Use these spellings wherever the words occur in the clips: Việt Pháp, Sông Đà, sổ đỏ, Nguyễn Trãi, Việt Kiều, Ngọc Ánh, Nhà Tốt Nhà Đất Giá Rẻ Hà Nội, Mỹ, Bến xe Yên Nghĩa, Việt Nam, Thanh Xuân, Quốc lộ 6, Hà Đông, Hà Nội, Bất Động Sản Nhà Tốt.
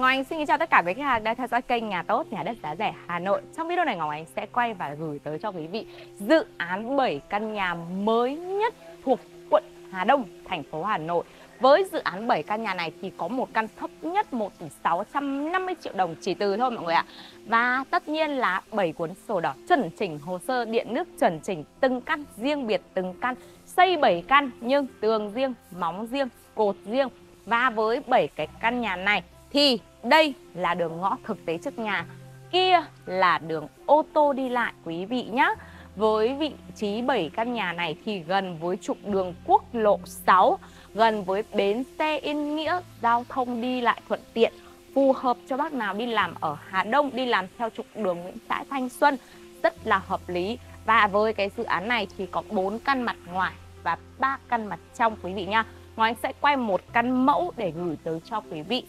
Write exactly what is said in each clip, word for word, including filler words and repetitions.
Ngọc Ánh xin kính chào tất cả quý khách hàng đang theo dõi kênh Nhà Tốt Nhà Đất Giá Rẻ Hà Nội. Trong video này, Ngọc Ánh sẽ quay và gửi tới cho quý vị dự án bảy căn nhà mới nhất thuộc quận Hà Đông, thành phố Hà Nội. Với dự án bảy căn nhà này thì có một căn thấp nhất một tỷ sáu trăm năm mươi triệu đồng chỉ từ thôi mọi người ạ. Và tất nhiên là bảy cuốn sổ đỏ chuẩn chỉnh, hồ sơ điện nước chuẩn chỉnh, từng căn riêng biệt, từng căn xây bảy căn nhưng tường riêng, móng riêng, cột riêng. Và với bảy cái căn nhà này thì đây là đường ngõ thực tế trước nhà, kia là đường ô tô đi lại quý vị nhé. Với vị trí bảy căn nhà này thì gần với trục đường quốc lộ sáu, gần với bến xe Yên Nghĩa, giao thông đi lại thuận tiện, phù hợp cho bác nào đi làm ở Hà Đông, đi làm theo trục đường Nguyễn Trãi Thanh Xuân, rất là hợp lý. Và với cái dự án này thì có bốn căn mặt ngoài và ba căn mặt trong quý vị nha. Ngoài sẽ quay một căn mẫu để gửi tới cho quý vị.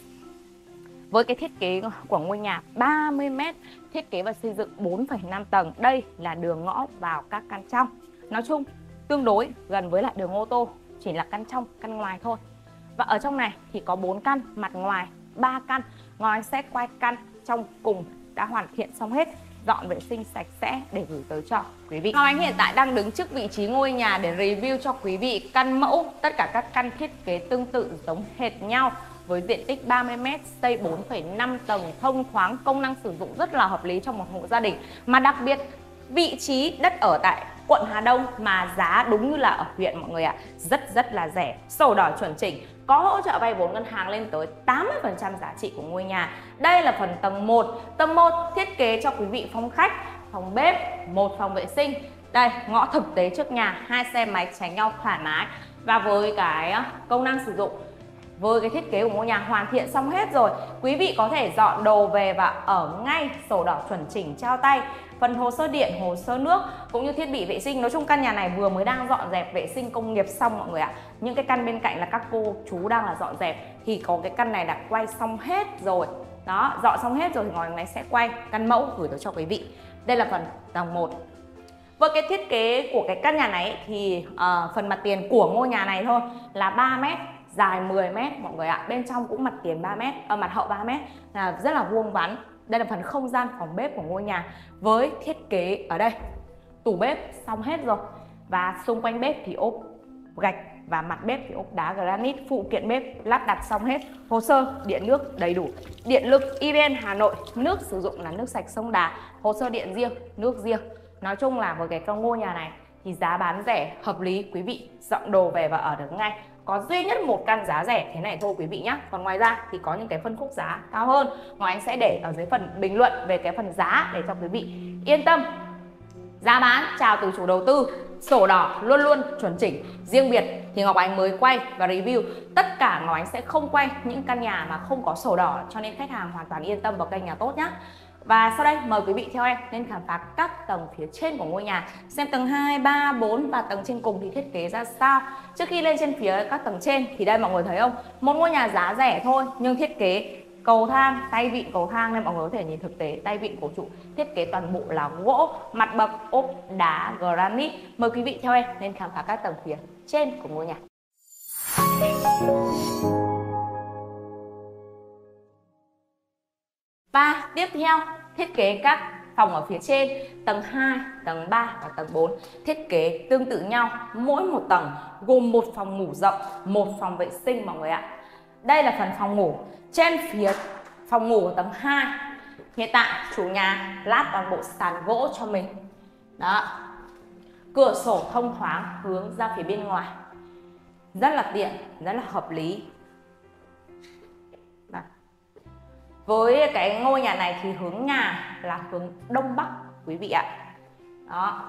Với cái thiết kế của ngôi nhà ba mươi mét, thiết kế và xây dựng bốn phẩy năm tầng, đây là đường ngõ vào các căn trong. Nói chung tương đối gần với lại đường ô tô, chỉ là căn trong, căn ngoài thôi. Và ở trong này thì có bốn căn, mặt ngoài ba căn, ngoài sẽ quay căn trong cùng đã hoàn thiện xong hết, dọn vệ sinh sạch sẽ để gửi tới cho quý vị. Ngọc Ánh hiện tại đang đứng trước vị trí ngôi nhà để review cho quý vị căn mẫu, tất cả các căn thiết kế tương tự giống hệt nhau. Với diện tích ba mươi mét, xây bốn phẩy năm tầng, thông thoáng, công năng sử dụng rất là hợp lý trong một hộ gia đình. Mà đặc biệt vị trí đất ở tại quận Hà Đông mà giá đúng như là ở huyện mọi người ạ, à, rất rất là rẻ, sổ đỏ chuẩn chỉnh, có hỗ trợ vay vốn ngân hàng lên tới tám mươi phần trăm giá trị của ngôi nhà. Đây là phần tầng một. Tầng một thiết kế cho quý vị phòng khách, phòng bếp, một phòng vệ sinh. Đây, ngõ thực tế trước nhà, hai xe máy tránh nhau thoải mái. Và với cái công năng sử dụng, với cái thiết kế của ngôi nhà hoàn thiện xong hết rồi, quý vị có thể dọn đồ về và ở ngay, sổ đỏ chuẩn chỉnh trao tay. Phần hồ sơ điện, hồ sơ nước cũng như thiết bị vệ sinh, nói chung căn nhà này vừa mới đang dọn dẹp vệ sinh công nghiệp xong mọi người ạ. Những cái căn bên cạnh là các cô chú đang là dọn dẹp, thì có cái căn này đã quay xong hết rồi. Đó, dọn xong hết rồi thì ngồi này sẽ quay căn mẫu gửi tới cho quý vị. Đây là phần tầng một. Với cái thiết kế của cái căn nhà này thì uh, phần mặt tiền của ngôi nhà này thôi là ba mét, dài mười mét mọi người ạ. À, bên trong cũng mặt tiền ba mét, à, mặt hậu ba mét, là rất là vuông vắn. Đây là phần không gian phòng bếp của ngôi nhà. Với thiết kế ở đây, tủ bếp xong hết rồi. Và xung quanh bếp thì ốp gạch và mặt bếp thì ốp đá granite, phụ kiện bếp lắp đặt xong hết. Hồ sơ điện nước đầy đủ. Điện lực e vê en Hà Nội, nước sử dụng là nước sạch sông Đà, hồ sơ điện riêng, nước riêng. Nói chung là với cái căn ngôi nhà này thì giá bán rẻ, hợp lý, quý vị dọn đồ về và ở được ngay. Có duy nhất một căn giá rẻ thế này thôi quý vị nhé. Còn ngoài ra thì có những cái phân khúc giá cao hơn, Ngọc Ánh sẽ để ở dưới phần bình luận về cái phần giá để cho quý vị yên tâm. Giá bán chào từ chủ đầu tư, sổ đỏ luôn luôn chuẩn chỉnh, riêng biệt thì Ngọc Ánh mới quay và review. Tất cả Ngọc Ánh sẽ không quay những căn nhà mà không có sổ đỏ, cho nên khách hàng hoàn toàn yên tâm vào kênh Nhà Tốt nhé. Và sau đây mời quý vị theo em lên khám phá các tầng phía trên của ngôi nhà, xem tầng hai, ba, bốn và tầng trên cùng thì thiết kế ra sao. Trước khi lên trên phía các tầng trên thì đây mọi người thấy không, một ngôi nhà giá rẻ thôi nhưng thiết kế cầu thang, tay vịn cầu thang nên mọi người có thể nhìn thực tế, tay vịn cổ trụ thiết kế toàn bộ là gỗ, mặt bậc ốp đá granite. Mời quý vị theo em lên khám phá các tầng phía trên của ngôi nhà. Và tiếp theo, thiết kế các phòng ở phía trên, tầng hai, tầng ba và tầng bốn thiết kế tương tự nhau, mỗi một tầng gồm một phòng ngủ rộng, một phòng vệ sinh mọi người ạ. Đây là phần phòng ngủ. Trên phía phòng ngủ tầng hai, hiện tại chủ nhà lát toàn bộ sàn gỗ cho mình. Đó. Cửa sổ thông thoáng hướng ra phía bên ngoài. Rất là tiện, rất là hợp lý. Với cái ngôi nhà này thì hướng nhà là hướng Đông Bắc quý vị ạ. Đó.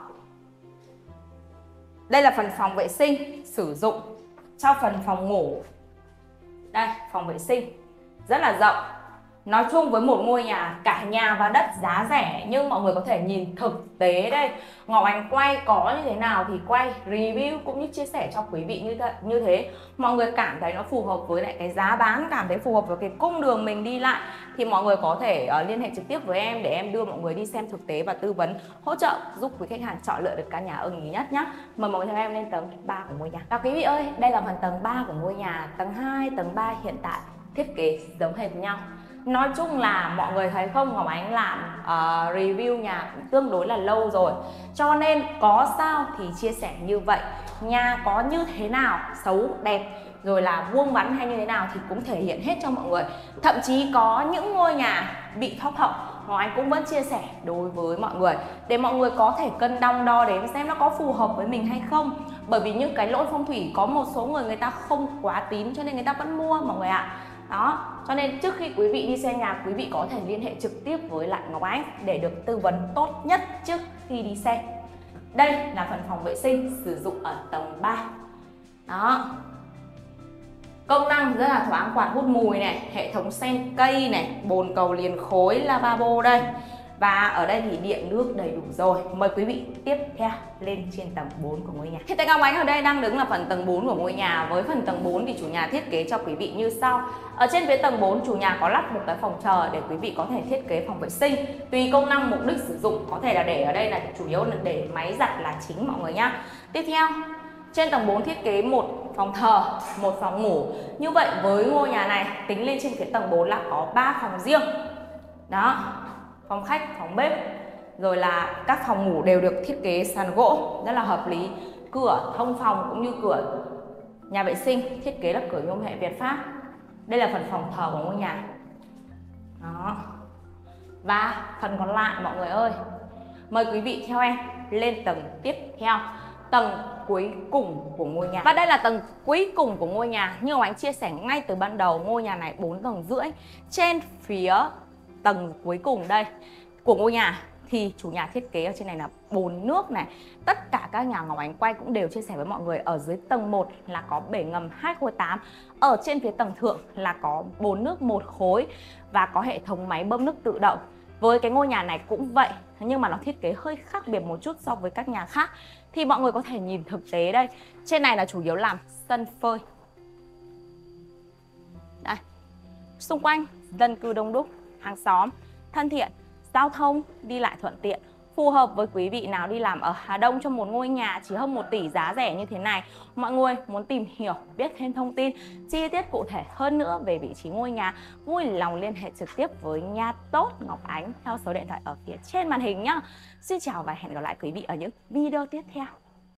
Đây là phần phòng vệ sinh sử dụng cho phần phòng ngủ. Đây, phòng vệ sinh rất là rộng. Nói chung với một ngôi nhà, cả nhà và đất giá rẻ, nhưng mọi người có thể nhìn thực tế đây. Ngọc Ánh quay có như thế nào thì quay, review cũng như chia sẻ cho quý vị như thế, như thế. Mọi người cảm thấy nó phù hợp với lại cái giá bán, cảm thấy phù hợp với cái cung đường mình đi lại thì mọi người có thể uh, liên hệ trực tiếp với em để em đưa mọi người đi xem thực tế và tư vấn, hỗ trợ giúp quý khách hàng chọn lựa được căn nhà ưng ý nhất nhé. Mời mọi người theo em lên tầng ba của ngôi nhà. Và quý vị ơi, đây là phần tầng ba của ngôi nhà. Tầng hai, tầng ba hiện tại thiết kế giống hệt nhau. Nói chung là mọi người thấy không, Ngọc Ánh làm uh, review nhà cũng tương đối là lâu rồi, cho nên có sao thì chia sẻ như vậy. Nhà có như thế nào, xấu, đẹp, rồi là vuông vắn hay như thế nào thì cũng thể hiện hết cho mọi người. Thậm chí có những ngôi nhà bị thóc hậu, Ngọc Ánh cũng vẫn chia sẻ đối với mọi người, để mọi người có thể cân đong đo đếm xem nó có phù hợp với mình hay không. Bởi vì những cái lỗi phong thủy có một số người người ta không quá tín, cho nên người ta vẫn mua mọi người ạ. Đó, cho nên trước khi quý vị đi xem nhà, quý vị có thể liên hệ trực tiếp với lại Ngọc Ánh để được tư vấn tốt nhất trước khi đi xem. Đây là phần phòng vệ sinh sử dụng ở tầng ba. Đó, công năng rất là thoáng, quạt hút mùi này, hệ thống sen cây này, bồn cầu liền khối, lavabo đây. Và ở đây thì điện nước đầy đủ rồi. Mời quý vị tiếp theo lên trên tầng bốn của ngôi nhà. Hiện tại Ngọc Ánh ở đây đang đứng là phần tầng bốn của ngôi nhà. Với phần tầng bốn thì chủ nhà thiết kế cho quý vị như sau. Ở trên phía tầng bốn, chủ nhà có lắp một cái phòng chờ để quý vị có thể thiết kế phòng vệ sinh tùy công năng mục đích sử dụng. Có thể là để ở đây là chủ yếu là để máy giặt là chính mọi người nhá. Tiếp theo, trên tầng bốn thiết kế một phòng thờ, một phòng ngủ. Như vậy với ngôi nhà này tính lên trên phía tầng bốn là có ba phòng riêng. Đó, phòng khách, phòng bếp, rồi là các phòng ngủ đều được thiết kế sàn gỗ rất là hợp lý. Cửa thông phòng cũng như cửa nhà vệ sinh thiết kế là cửa nhôm hệ Việt Pháp. Đây là phần phòng thờ của ngôi nhà. Đó. Và phần còn lại mọi người ơi, mời quý vị theo em lên tầng tiếp theo, tầng cuối cùng của ngôi nhà. Và đây là tầng cuối cùng của ngôi nhà. Như anh chia sẻ ngay từ ban đầu, ngôi nhà này bốn tầng rưỡi. Trên phía tầng cuối cùng đây của ngôi nhà thì chủ nhà thiết kế ở trên này là bồn nước này. Tất cả các nhà Ngọc Ánh quay cũng đều chia sẻ với mọi người. Ở dưới tầng một là có bể ngầm hai khối tám. Ở trên phía tầng thượng là có bồn nước một khối. Và có hệ thống máy bơm nước tự động. Với cái ngôi nhà này cũng vậy, nhưng mà nó thiết kế hơi khác biệt một chút so với các nhà khác. Thì mọi người có thể nhìn thực tế đây. Trên này là chủ yếu làm sân phơi. Đây, xung quanh dân cư đông đúc, hàng xóm thân thiện, giao thông đi lại thuận tiện, phù hợp với quý vị nào đi làm ở Hà Đông cho một ngôi nhà chỉ hơn một tỷ giá rẻ như thế này. Mọi người muốn tìm hiểu, biết thêm thông tin chi tiết cụ thể hơn nữa về vị trí ngôi nhà, vui lòng liên hệ trực tiếp với Nhà Tốt Ngọc Ánh theo số điện thoại ở phía trên màn hình nhá. Xin chào và hẹn gặp lại quý vị ở những video tiếp theo.